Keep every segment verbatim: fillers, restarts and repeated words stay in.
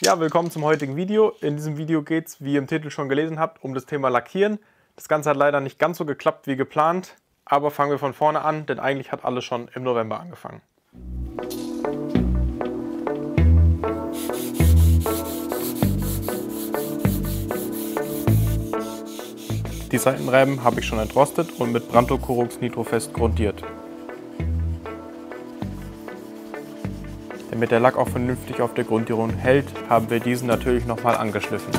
Ja, willkommen zum heutigen Video. In diesem Video geht es, wie ihr im Titel schon gelesen habt, um das Thema Lackieren. Das Ganze hat leider nicht ganz so geklappt wie geplant, aber fangen wir von vorne an, denn eigentlich hat alles schon im November angefangen. Die Seitenreiben habe ich schon entrostet und mit Brantho Korrux Nitrofest grundiert. Damit der Lack auch vernünftig auf der Grundierung hält, haben wir diesen natürlich nochmal angeschliffen.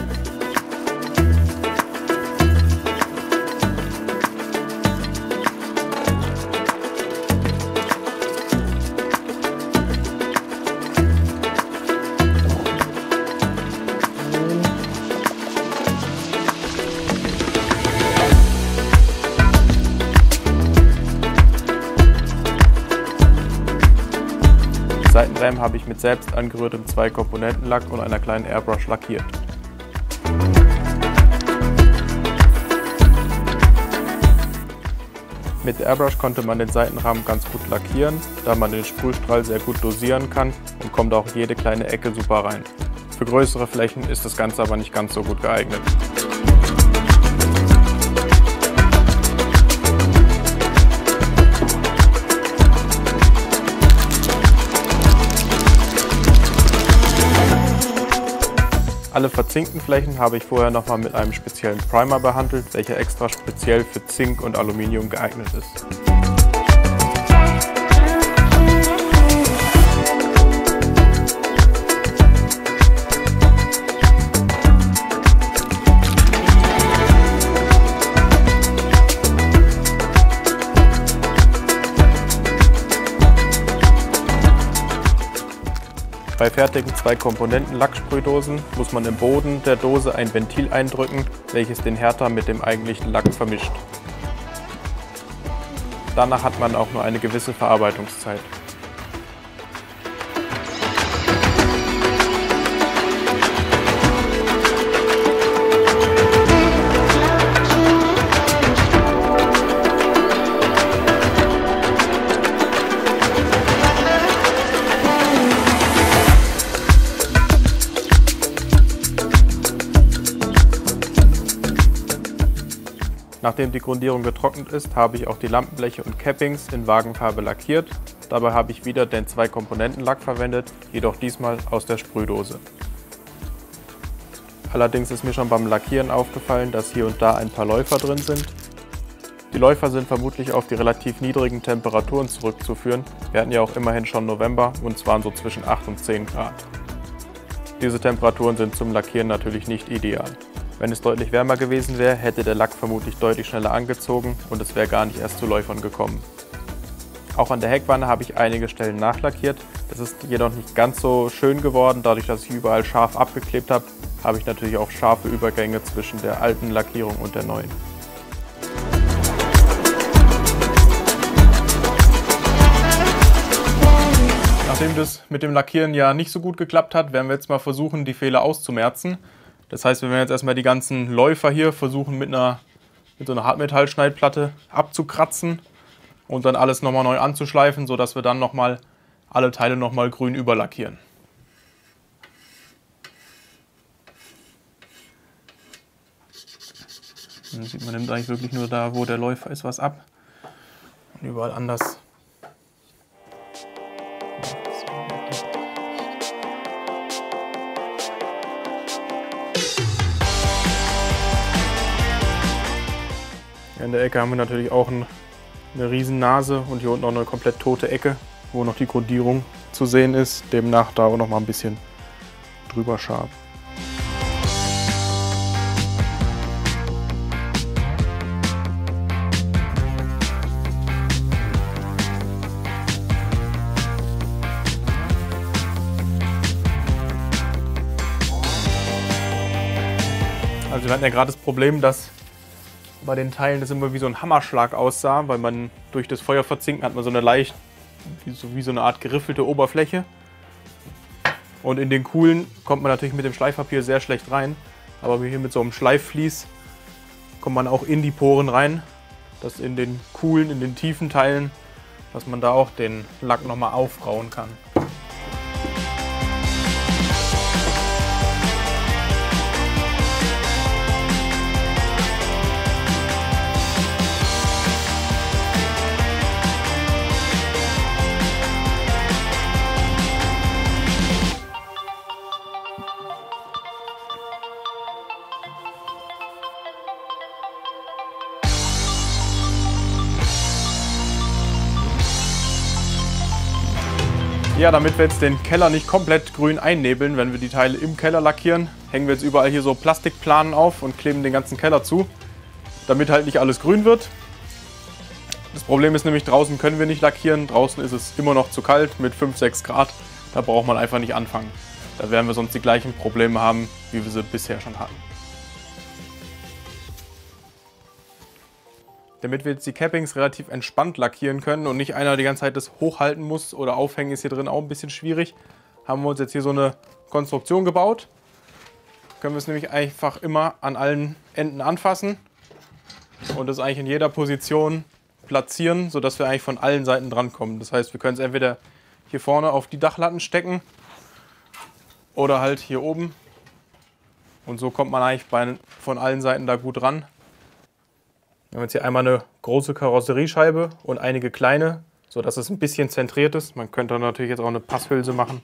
Die Seitenreiben habe ich mit selbst angerührtem Zwei-Komponenten-Lack und einer kleinen Airbrush lackiert. Mit der Airbrush konnte man den Seitenrahmen ganz gut lackieren, da man den Sprühstrahl sehr gut dosieren kann und kommt auch jede kleine Ecke super rein. Für größere Flächen ist das Ganze aber nicht ganz so gut geeignet. Alle verzinkten Flächen habe ich vorher nochmal mit einem speziellen Primer behandelt, welcher extra speziell für Zink und Aluminium geeignet ist. Bei fertigen Zwei-Komponenten-Lacksprühdosen muss man im Boden der Dose ein Ventil eindrücken, welches den Härter mit dem eigentlichen Lack vermischt. Danach hat man auch nur eine gewisse Verarbeitungszeit. Nachdem die Grundierung getrocknet ist, habe ich auch die Lampenbleche und Cappings in Wagenfarbe lackiert. Dabei habe ich wieder den Zwei-Komponenten-Lack verwendet, jedoch diesmal aus der Sprühdose. Allerdings ist mir schon beim Lackieren aufgefallen, dass hier und da ein paar Läufer drin sind. Die Läufer sind vermutlich auf die relativ niedrigen Temperaturen zurückzuführen. Wir hatten ja auch immerhin schon November und zwar so zwischen acht und zehn Grad. Diese Temperaturen sind zum Lackieren natürlich nicht ideal. Wenn es deutlich wärmer gewesen wäre, hätte der Lack vermutlich deutlich schneller angezogen und es wäre gar nicht erst zu Läufern gekommen. Auch an der Heckwanne habe ich einige Stellen nachlackiert. Das ist jedoch nicht ganz so schön geworden. Dadurch, dass ich überall scharf abgeklebt habe, habe ich natürlich auch scharfe Übergänge zwischen der alten Lackierung und der neuen. Nachdem das mit dem Lackieren ja nicht so gut geklappt hat, werden wir jetzt mal versuchen, die Fehler auszumerzen. Das heißt, wir werden jetzt erstmal die ganzen Läufer hier versuchen, mit, einer, mit so einer Hartmetallschneidplatte abzukratzen und dann alles nochmal neu anzuschleifen, sodass wir dann nochmal alle Teile nochmal grün überlackieren. Dann sieht man, nimmt eigentlich wirklich nur da, wo der Läufer ist, was ab und überall anders. In der Ecke haben wir natürlich auch eine riesen Nase und hier unten auch eine komplett tote Ecke, wo noch die Grundierung zu sehen ist. Demnach da auch noch mal ein bisschen drüber scharf. Also wir hatten ja gerade das Problem, dass bei den Teilen das immer wie so ein Hammerschlag aussah, weil man durch das Feuer verzinken hat man so eine leicht, so wie so eine Art geriffelte Oberfläche. Und in den coolen kommt man natürlich mit dem Schleifpapier sehr schlecht rein, aber hier mit so einem Schleifflies kommt man auch in die Poren rein, dass in den coolen, in den tiefen Teilen, dass man da auch den Lack nochmal aufrauen kann. Ja, damit wir jetzt den Keller nicht komplett grün einnebeln, wenn wir die Teile im Keller lackieren, hängen wir jetzt überall hier so Plastikplanen auf und kleben den ganzen Keller zu, damit halt nicht alles grün wird. Das Problem ist nämlich, draußen können wir nicht lackieren, draußen ist es immer noch zu kalt mit fünf, sechs Grad, da braucht man einfach nicht anfangen. Da werden wir sonst die gleichen Probleme haben, wie wir sie bisher schon hatten. Damit wir jetzt die Cappings relativ entspannt lackieren können und nicht einer die ganze Zeit das hochhalten muss oder aufhängen, ist hier drin auch ein bisschen schwierig, haben wir uns jetzt hier so eine Konstruktion gebaut. Können wir es nämlich einfach immer an allen Enden anfassen und das eigentlich in jeder Position platzieren, sodass wir eigentlich von allen Seiten drankommen. Das heißt, wir können es entweder hier vorne auf die Dachlatten stecken oder halt hier oben. Und so kommt man eigentlich bei, von allen Seiten da gut ran. Wir haben jetzt hier einmal eine große Karosseriescheibe und einige kleine, sodass es ein bisschen zentriert ist. Man könnte natürlich jetzt auch eine Passhülse machen,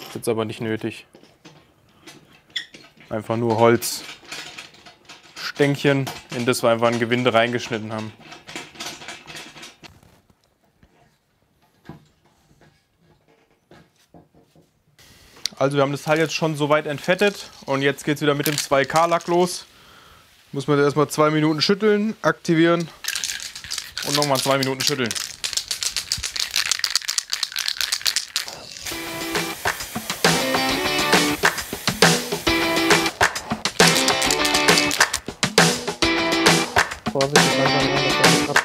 ist jetzt aber nicht nötig. Einfach nur Holzstängchen, in das wir einfach ein Gewinde reingeschnitten haben. Also wir haben das Teil jetzt schon soweit entfettet und jetzt geht es wieder mit dem zwei K Lack los. Muss man erstmal zwei Minuten schütteln, aktivieren und nochmal zwei Minuten schütteln. Vorsichtig langsam rein, dass man das hat.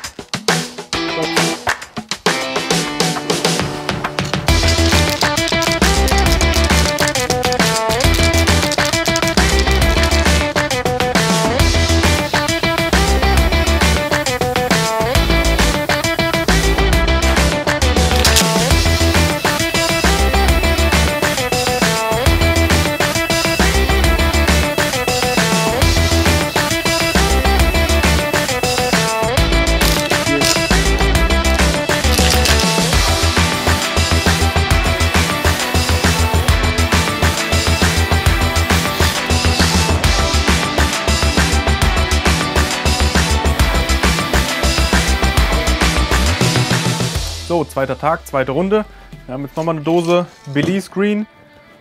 So, zweiter Tag, zweite Runde. Wir haben jetzt nochmal eine Dose Belize Green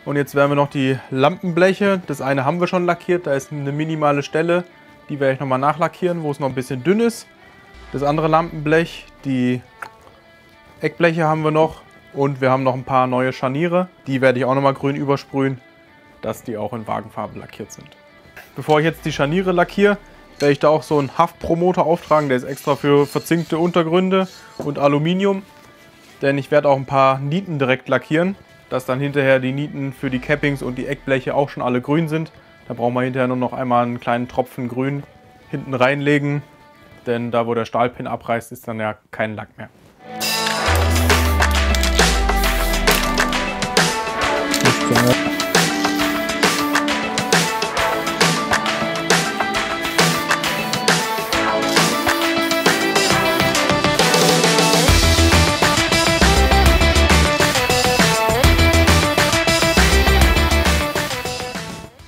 und jetzt werden wir noch die Lampenbleche. Das eine haben wir schon lackiert, da ist eine minimale Stelle, die werde ich nochmal nachlackieren, wo es noch ein bisschen dünn ist. Das andere Lampenblech, die Eckbleche haben wir noch und wir haben noch ein paar neue Scharniere. Die werde ich auch nochmal grün übersprühen, dass die auch in Wagenfarben lackiert sind. Bevor ich jetzt die Scharniere lackiere, werde ich da auch so einen Haftpromoter auftragen, der ist extra für verzinkte Untergründe und Aluminium. Denn ich werde auch ein paar Nieten direkt lackieren, dass dann hinterher die Nieten für die Cappings und die Eckbleche auch schon alle grün sind. Da brauchen wir hinterher nur noch einmal einen kleinen Tropfen Grün hinten reinlegen, denn da, wo der Stahlpin abreißt, ist dann ja kein Lack mehr.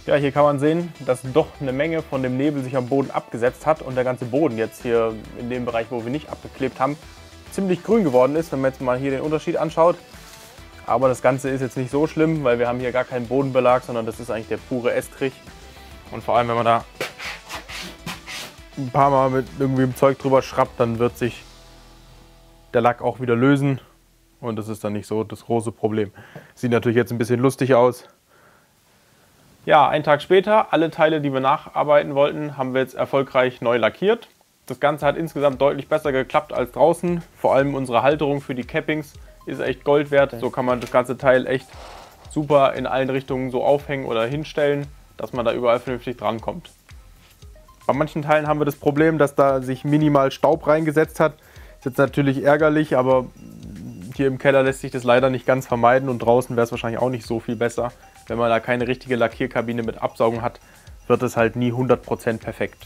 Ja, hier kann man sehen, dass doch eine Menge von dem Nebel sich am Boden abgesetzt hat und der ganze Boden jetzt hier in dem Bereich, wo wir nicht abgeklebt haben, ziemlich grün geworden ist, wenn man jetzt mal hier den Unterschied anschaut. Aber das Ganze ist jetzt nicht so schlimm, weil wir haben hier gar keinen Bodenbelag, sondern das ist eigentlich der pure Estrich. Und vor allem, wenn man da ein paar Mal mit irgendwie dem Zeug drüber schrappt, dann wird sich der Lack auch wieder lösen und das ist dann nicht so das große Problem. Sieht natürlich jetzt ein bisschen lustig aus. Ja, einen Tag später, alle Teile, die wir nacharbeiten wollten, haben wir jetzt erfolgreich neu lackiert. Das Ganze hat insgesamt deutlich besser geklappt als draußen. Vor allem unsere Halterung für die Cappings ist echt Gold wert. So kann man das ganze Teil echt super in allen Richtungen so aufhängen oder hinstellen, dass man da überall vernünftig drankommt. Bei manchen Teilen haben wir das Problem, dass da sich minimal Staub reingesetzt hat. Ist jetzt natürlich ärgerlich, aber hier im Keller lässt sich das leider nicht ganz vermeiden und draußen wäre es wahrscheinlich auch nicht so viel besser. Wenn man da keine richtige Lackierkabine mit Absaugung hat, wird es halt nie hundert Prozent perfekt.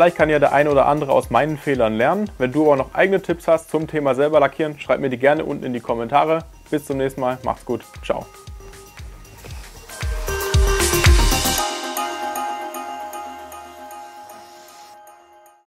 Vielleicht kann ja der eine oder andere aus meinen Fehlern lernen. Wenn du aber noch eigene Tipps hast zum Thema selber lackieren, schreib mir die gerne unten in die Kommentare. Bis zum nächsten Mal, macht's gut, ciao.